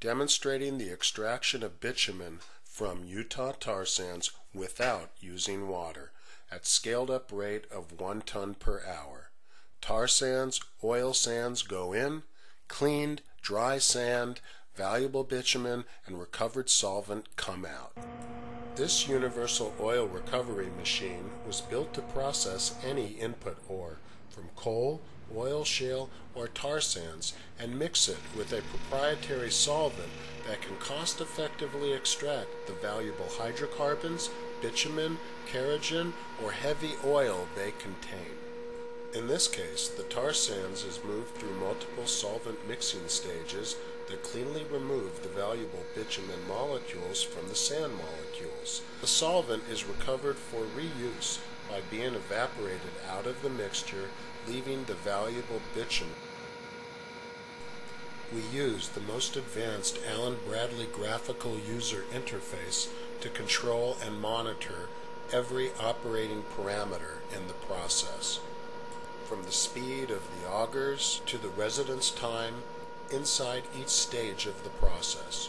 demonstrating the extraction of bitumen from Utah tar sands without using water at scaled up rate of 1 ton per hour. Tar sands, oil sands go in, cleaned, dry sand, valuable bitumen, and recovered solvent come out. This universal oil recovery machine was built to process any input ore from coal, oil shale, or tar sands and mix it with a proprietary solvent that can cost effectively extract the valuable hydrocarbons, bitumen, kerogen, or heavy oil they contain. In this case, the tar sands is moved through multiple solvent mixing stages that cleanly remove the valuable bitumen molecules from the sand molecules. The solvent is recovered for reuse by being evaporated out of the mixture, leaving the valuable bitumen. We use the most advanced Allen-Bradley graphical user interface to control and monitor every operating parameter in the process, from the speed of the augers to the residence time inside each stage of the process.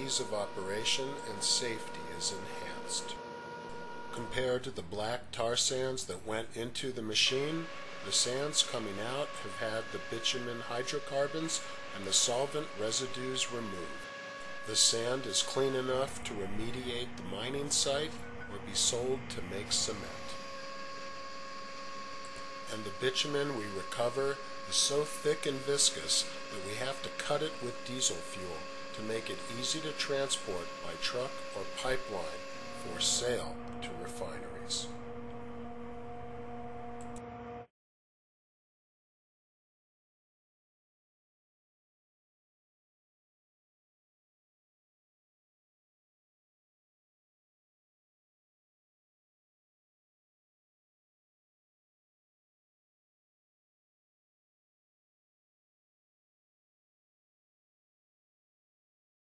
Ease of operation and safety is enhanced. Compared to the black tar sands that went into the machine, the sands coming out have had the bitumen hydrocarbons and the solvent residues removed. The sand is clean enough to remediate the mining site or be sold to make cement. And the bitumen we recover is so thick and viscous that we have to cut it with diesel fuel to make it easy to transport by truck or pipeline for sale to refineries.